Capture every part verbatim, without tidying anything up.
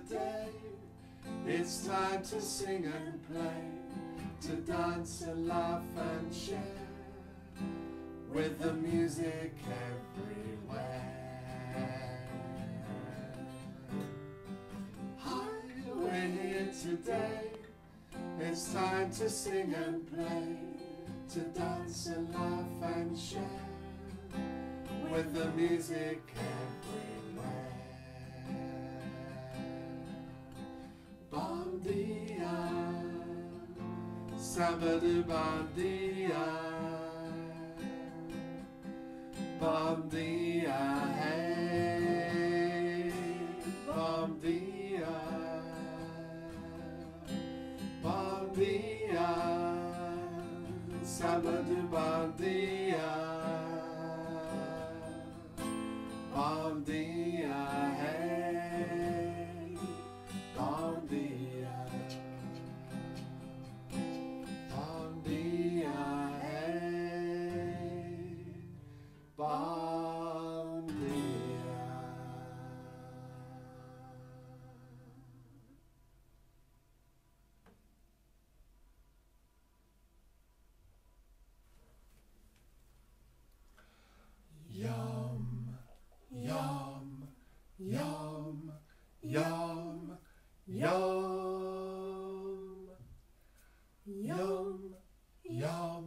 today. It's time to sing and play, to dance and laugh and share, with the music everywhere. Hi, we're here today. It's time to sing and play, to dance and laugh and share, with the music everywhere. Bom dia, sabadoo bom dia, bom dia, hey, bom dia, bom dia, sabadoo bom dia. Bom dia, hey, bom dia, bom dia, hey, bom dia. Yo. Yum, yum, yum, yum, yum, yum, yum.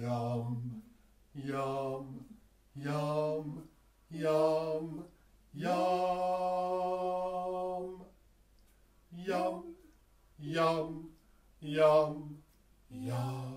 Yum, yum, yum, yum, yum, yum, yum, yum.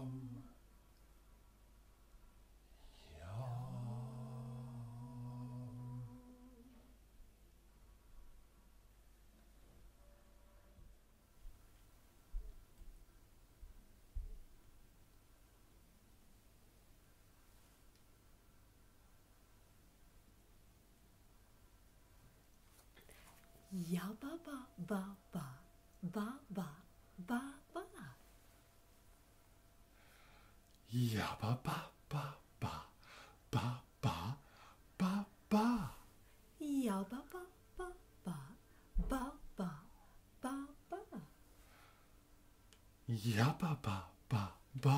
Ya ba ba ba ba ba ba ba ba. Ya ba ba ba ba ba ba ba ba. Ya ba ba ba ba ba ba ba ba. Ya ba ba ba ba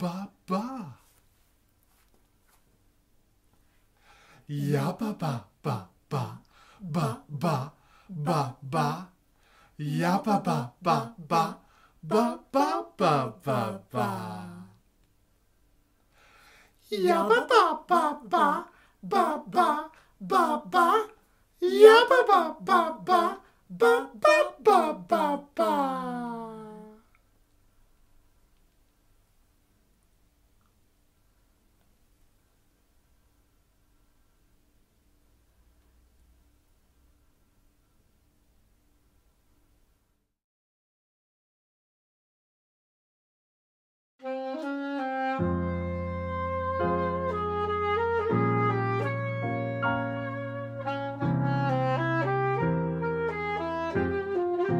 ba ba ba ba. Ya ba ba ba ba. Ba ba ba ba, ya ba ba ba ba ba ba ba ba ba, ya ba ba ba ba ba ba ba ba, ya ba ba ba ba ba ba ba ba ba. Thank you.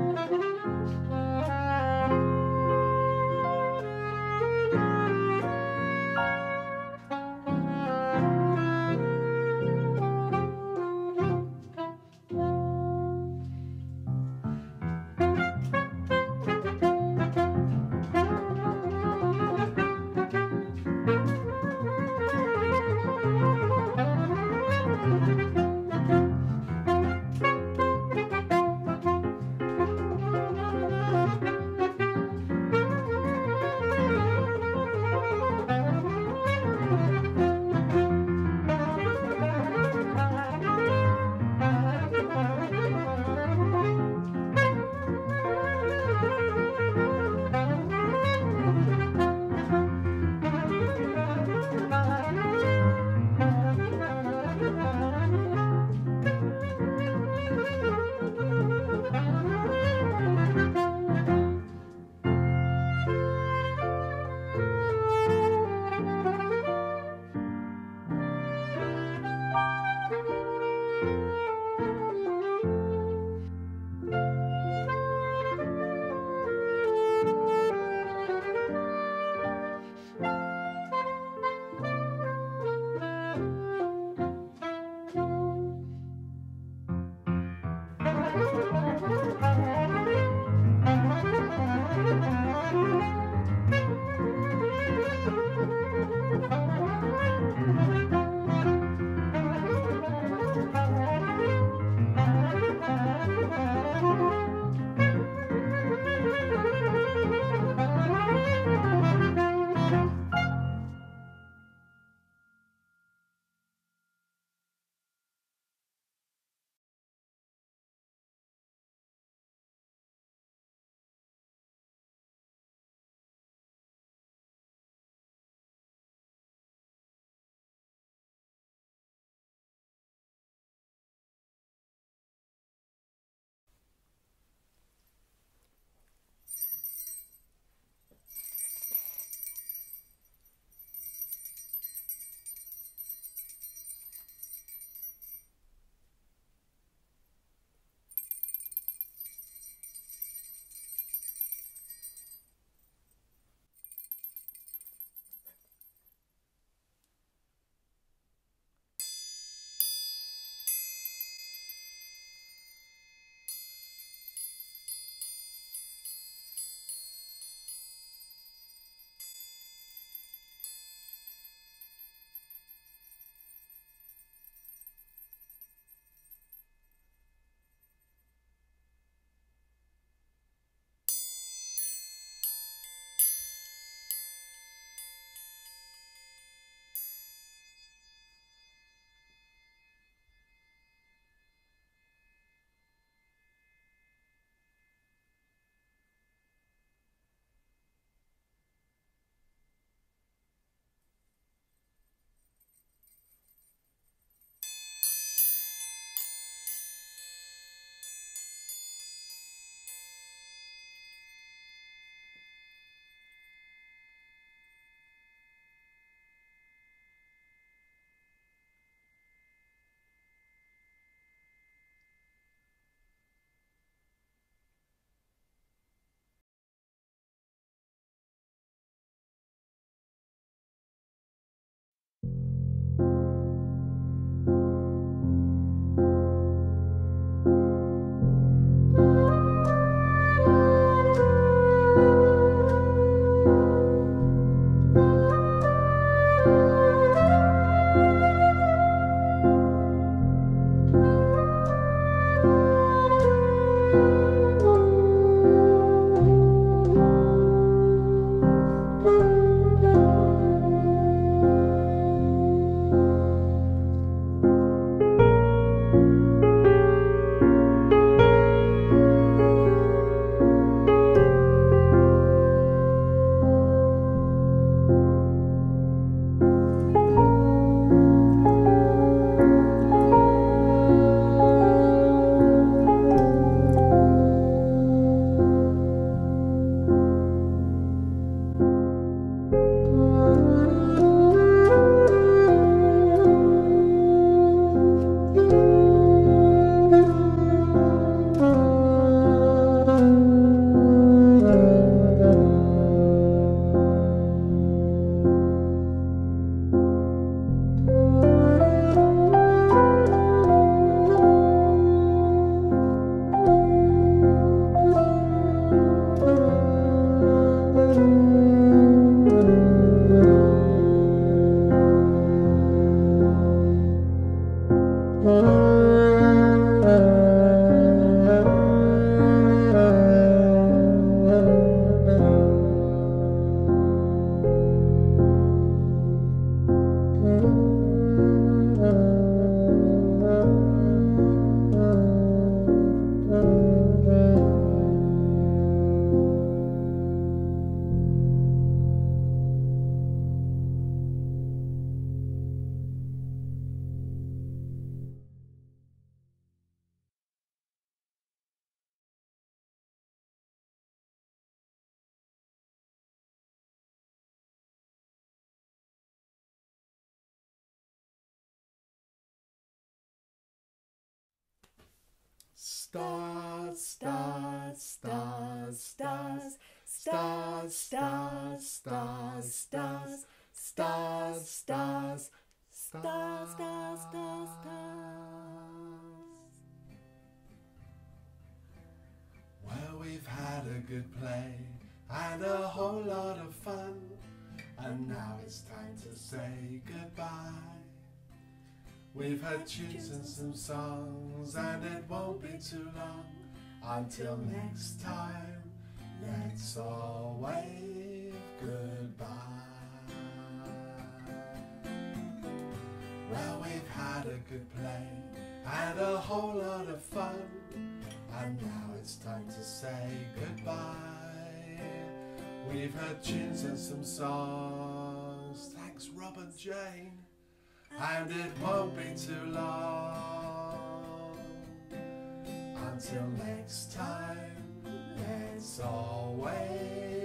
Stars, stars, stars, stars, stars, stars, stars, stars, stars, stars, stars, stars, stars. Well, we've had a good play and a whole lot of fun, and now it's time to say goodbye. We've had tunes and some songs, and it won't be too long until next time. Let's all wave goodbye. Well, we've had a good play and a whole lot of fun, and now it's time to say goodbye. We've had tunes and some songs. Thanks, Robert Jane. And it won't be too long until next time. Let's all wait.